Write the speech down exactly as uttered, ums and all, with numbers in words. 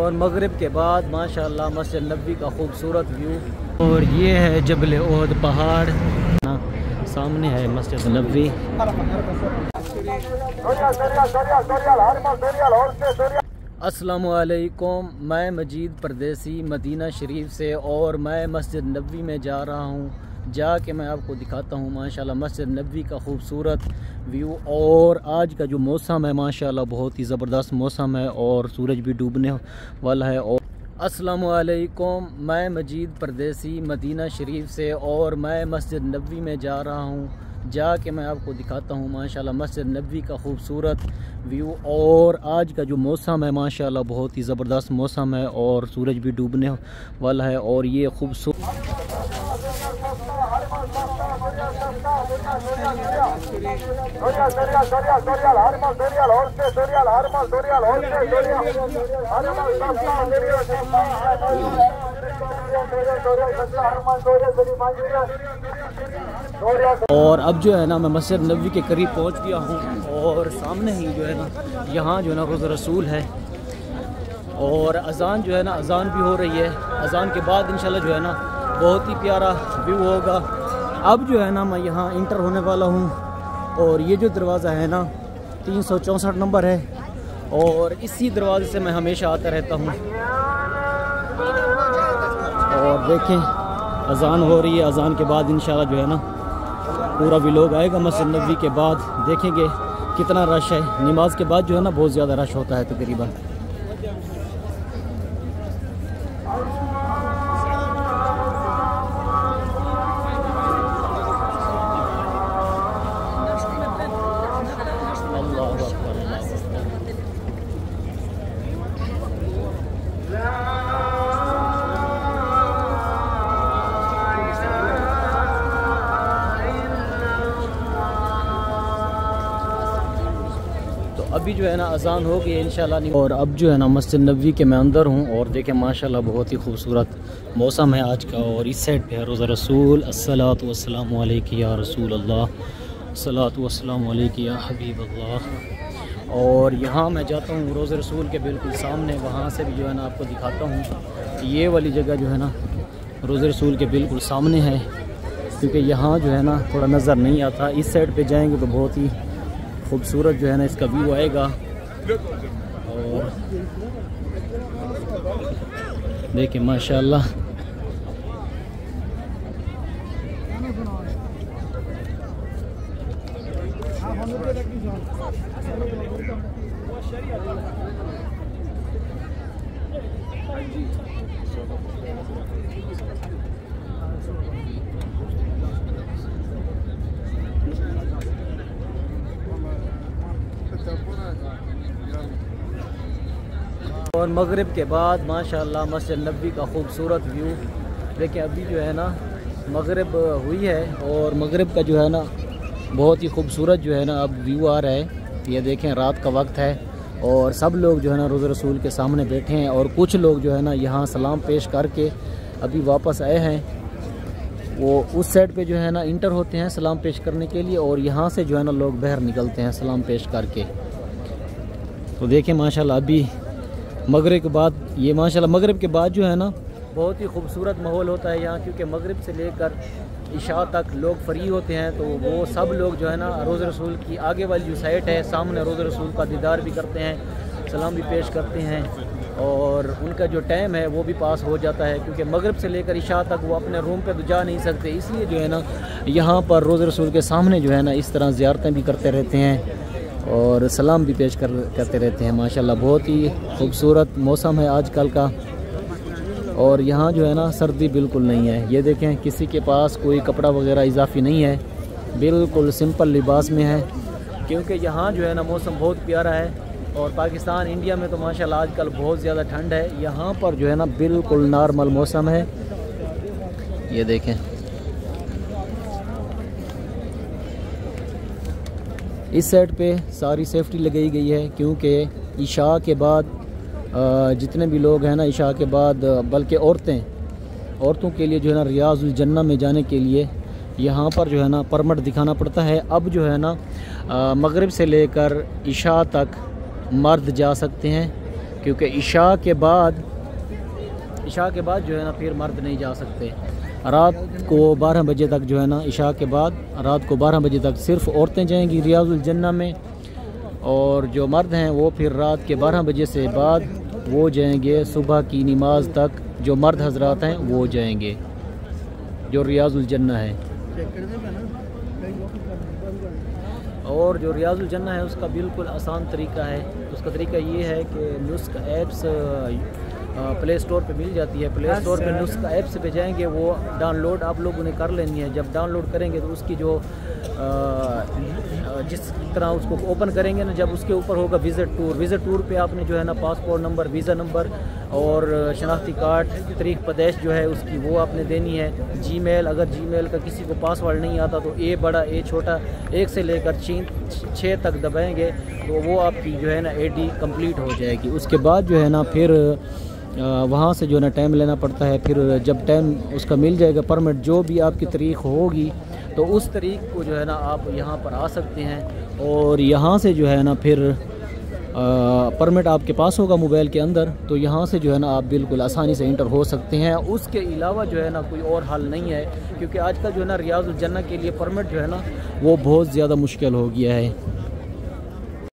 और मगरिब के बाद माशाल्लाह मस्जिद नबी का खूबसूरत व्यू। और ये है जबल ओहद पहाड़, सामने है मस्जिद नबी। अस्सलामु अलैकुम, मैं मजीद परदेसी मदीना शरीफ से और मैं मस्जिद नबी में जा रहा हूँ। जा के मैं आपको दिखाता हूँ माशाल्लाह मस्जिद नबी का खूबसूरत व्यू। और आज का जो मौसम है माशाल्लाह बहुत ही ज़बरदस्त मौसम है और सूरज भी डूबने वाला है। और अस्सलामु अलैकुम, मैं मजीद परदेसी मदीना शरीफ से और मैं मस्जिद नबी में जा रहा हूँ। जा के मैं आपको दिखाता हूँ माशाल्लाह मस्जिद नबी का खूबसूरत व्यू। और आज का जो मौसम है माशाल्लाह बहुत ही ज़बरदस्त मौसम है और सूरज भी डूबने वाला है। और ये खूबसूरत। और अब जो है ना मैं मस्जिद नबी के करीब पहुंच गया हूं और सामने ही जो है ना यहाँ जो है ना रौज़ा रसूल है। और अजान जो है ना अजान भी हो रही है। अजान के बाद इंशाल्लाह जो है ना बहुत ही प्यारा व्यू होगा। अब जो है ना मैं यहाँ इंटर होने वाला हूँ और ये जो दरवाज़ा है ना तीन सौ चौंसठ नंबर है और इसी दरवाज़े से मैं हमेशा आता रहता हूँ। और देखें अजान हो रही है, अजान के बाद इंशाल्लाह जो है ना पूरा व्लॉग आएगा मस्जिद नबी के बाद। देखेंगे कितना रश है, नमाज के बाद जो है ना बहुत ज़्यादा रश होता है तकरीबन। अभी जो है ना अजान हो गई इंशाल्लाह। और अब जो है ना मस्जिद नबी के मैं अंदर हूँ और देखें माशाल्लाह बहुत ही खूबसूरत मौसम है आज का। और इस साइड पे है रोज़ा रसूल। अस्सलातु वस्सलामु अलैका या रसूल अल्लाह, अस्सलातु वस्सलामु अलैका या हबीब अल्लाह। और यहाँ मैं जाता हूँ रोज़ा रसूल के बिल्कुल सामने, वहाँ से भी जो है ना आपको दिखाता हूँ। ये वाली जगह जो है ना रोज़ा रसूल के बिल्कुल सामने है, क्योंकि यहाँ जो है ना थोड़ा नज़र नहीं आता। इस साइड पर जाएँगे तो बहुत ही खूबसूरत जो है ना इसका व्यू आएगा। और देखिए माशाल्लाह और मगरिब के बाद माशाल्लाह मस्जिद नबी का खूबसूरत व्यू। देखिए अभी जो है ना मगरिब हुई है और मगरिब का जो है ना बहुत ही खूबसूरत जो है ना अब व्यू आ रहा है। ये देखें रात का वक्त है और सब लोग जो है ना रोज़ा रसूल के सामने बैठे हैं और कुछ लोग जो है ना यहाँ सलाम पेश करके अभी वापस आए हैं। वो उस साइड पे जो है ना इंटर होते हैं सलाम पेश करने के लिए और यहाँ से जो है ना लोग बाहर निकलते हैं सलाम पेश करके। तो देखें माशाल्लाह अभी मगरिब के बाद ये माशाल्लाह मगरिब के बाद जो है ना बहुत ही खूबसूरत माहौल होता है यहाँ, क्योंकि मगरिब से लेकर इशा तक लोग फ्री होते हैं। तो वो सब लोग जो है ना रोज़ा रसूल की आगे वाली जो साइड है सामने रोज़ा रसूल का दीदार भी करते हैं, सलाम भी पेश करते हैं और उनका जो टाइम है वो भी पास हो जाता है, क्योंकि मगरिब से लेकर इशा तक वो अपने रूम पर तो जा नहीं सकते। इसलिए जो है ना यहाँ पर रोज़ा रसूल के सामने जो है ना इस तरह ज़ियारतें भी करते रहते हैं और सलाम भी पेश कर करते रहते हैं। माशाल्लाह बहुत ही खूबसूरत मौसम है आजकल का और यहाँ जो है ना सर्दी बिल्कुल नहीं है। ये देखें किसी के पास कोई कपड़ा वगैरह इजाफी नहीं है, बिल्कुल सिंपल लिबास में है, क्योंकि यहाँ जो है ना मौसम बहुत प्यारा है। और पाकिस्तान इंडिया में तो माशाल्लाह आजकल बहुत ज़्यादा ठंड है, यहाँ पर जो है ना बिल्कुल नॉर्मल मौसम है। ये देखें इस साइड पे सारी सेफ्टी लगाई गई है, क्योंकि इशा के बाद जितने भी लोग हैं ना इशा के बाद बल्कि औरतें औरतों के लिए जो है ना रियाज़ुल जन्ना में जाने के लिए यहाँ पर जो है ना परमिट दिखाना पड़ता है। अब जो है ना मगरिब से लेकर इशा तक मर्द जा सकते हैं क्योंकि इशा के बाद इशा के बाद जो है ना फिर मर्द नहीं जा सकते। रात को बारह बजे तक जो है ना इशा के बाद रात को बारह बजे तक सिर्फ़ औरतें जाएंगी रियाज़ुल जन्ना में, और जो मर्द हैं वो फिर रात के बारह बजे से बाद वो जाएंगे सुबह की नमाज तक। जो मर्द हजरात हैं वो जाएंगे जो रियाज़ुल जन्ना है, और जो रियाज़ुल जन्ना है उसका बिल्कुल आसान तरीका है। उसका तरीका ये है कि नुस्ख़ ऐप्स प्ले स्टोर पे मिल जाती है, प्ले स्टोर पे नुस्ख़ ऐप्स पे जाएंगे, वो डाउनलोड आप लोगों ने कर लेनी है। जब डाउनलोड करेंगे तो उसकी जो आ, जिस तरह उसको ओपन करेंगे ना, जब उसके ऊपर होगा विज़िट टूर, विज़िट टूर पे आपने जो है ना पासपोर्ट नंबर, वीज़ा नंबर और शनाख्ती कार्ड, तरीक़ पैदाइश जो है उसकी वो आपने देनी है। जीमेल, अगर जीमेल का किसी को पासवर्ड नहीं आता तो ए बड़ा ए छोटा एक से लेकर छः तक दबाएंगे तो वो आपकी जो है ना ए डी कम्प्लीट हो जाएगी। उसके बाद जो है ना फिर वहाँ से जो है ना टाइम लेना पड़ता है। फिर जब टाइम उसका मिल जाएगा, परमिट जो भी आपकी तारीख होगी तो उस तारीख को जो है ना आप यहाँ पर आ सकते हैं, और यहाँ से जो है ना फिर परमिट आपके पास होगा मोबाइल के अंदर, तो यहाँ से जो है ना आप बिल्कुल आसानी से इंटर हो सकते हैं। उसके अलावा जो है ना कोई और हल नहीं है, क्योंकि आजकल जो है ना रियाज़ुल जन्ना के लिए परमिट जो है ना वो बहुत ज़्यादा मुश्किल हो गया है।